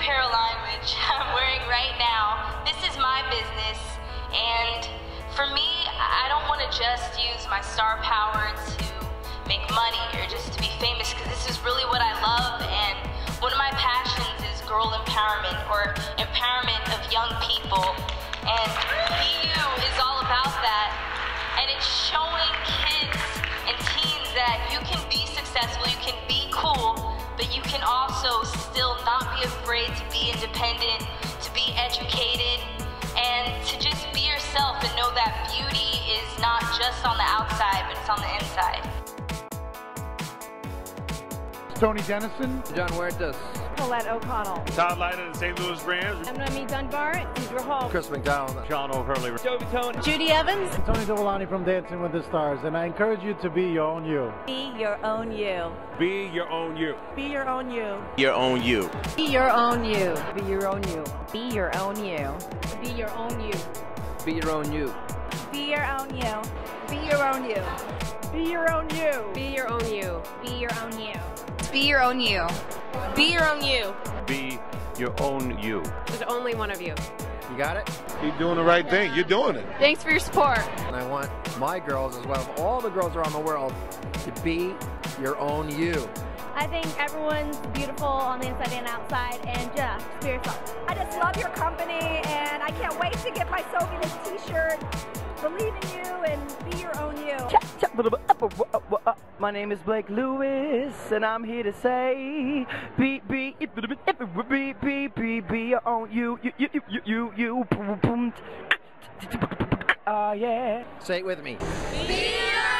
Paraline, which I'm wearing right now. This is my business, and for me, I don't want to just use my star power to make money or just to be famous, because this is really what I love, and one of my passions is girl empowerment, or empowerment of young people, and Be You is all about that, and it's showing kids and teens that you can be successful, you can be cool, but you can also still not be afraid to be independent, to be educated, and to just be yourself and know that beauty is not just on the outside, but it's on the inside. Tony Dennison. John Wardus. Paulette O'Connell. Todd Leiter of the St. Louis Rams. I'm Remy Dunbar. Pedro Hall. Chris McDonald. John O'Hurley. Jovi Tone. Judy Evans. And Tony Diolani from Dancing with the Stars. And I encourage you to be your own you. Be your own you. Be your own you. Be your own you. Your own you. Be your own you. Be your own you. Be your own you. Be your own you. Be your own you. Be your own you. Be your own you. Be your own you. Be your own you. Be your own you. Be your own you. Be your own you. Be your own you. There's only one of you. You got it? Keep doing the right thing. You're doing it. Thanks for your support. And I want my girls as well, all the girls around the world, to be your own you. I think everyone's beautiful on the inside and outside, and just be yourself. I just love your company, and I can't wait to get my Sophie this t-shirt. Believe in you and be your own you. My name is Blake Lewis, and I'm here to say, be your own you, yeah. Say it with me. Be your own you.